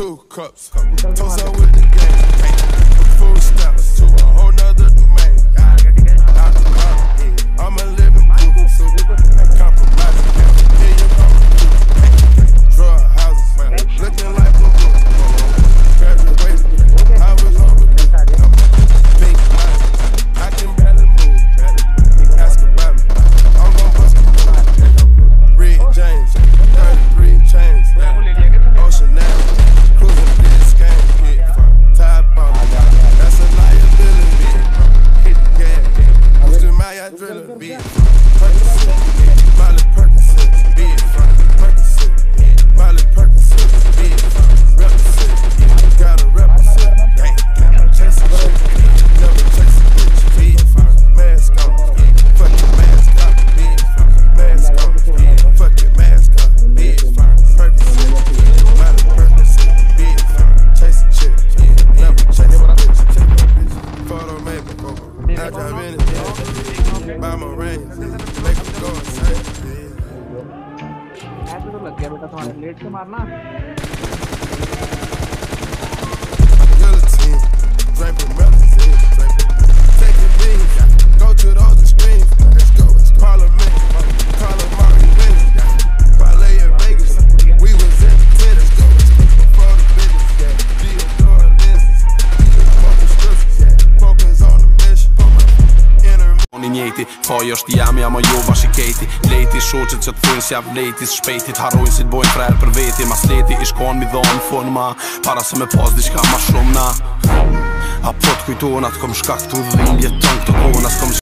Two cups, toast up with the game. Full steps to a whole nother domain. Out the bottom, I'm a living proof. I compromise, here you come. Drug houses, man, looking like blue. Graduated, I was overdue. Big money, I can barely move. Ask about me, I'm gon' bust a move. Red James, 33 chains. Ocean Avenue, cruising this game, get fucked. Tide bomb, that's a liability. Hit the gas, boosting my adrenaline, bitch. Percocet, Molly Percocet, bitch. Percocet, Molly Percocet, bitch. Represent, gotta represent. Gang, chase a bitch, never chase a bitch, bitch. Mask on, fuck your mask up, bitch. Mask on, fuck your mask up, bitch. Percocet. I drive in it, yeah. Buy my ring, make them go insane, yeah. Guillotine, draping melazine, take the beans, go to the other screens. Let's go, it's Parliament, Carlo Mari Williams, Ballet in Vegas, we was in the tennis, go, before the business, Theodore Lizzie, focus strips, focus on the mission. Unë i njëti, faj është jemi, ama jo bashiketi. Lejti, shoqet që t'fujnë si avlejtis, shpejtit harrojnë si t'bojnë frerë për veti. Mas leti, ishkon mi dhonë forma, para se me pas diçka ma shumë na. A po t'kujtona, t'kom shkaktu dhimbje, t'on këto kona, s'kom shkaktu.